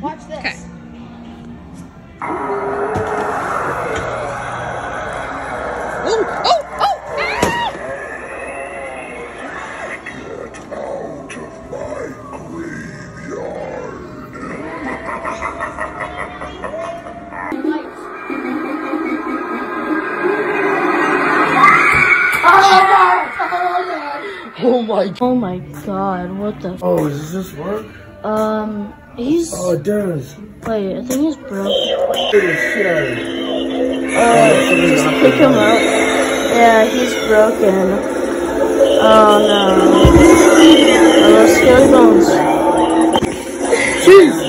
Watch this. Okay. Oh, oh, oh! Ah! Get out of my graveyard! Oh my god, what the f? Oh, does this work? He's. Oh, it does. Wait, I think he's broke. Oh, just pick him up. Yeah, he's broken. Oh no. Let's go, bones. Jeez.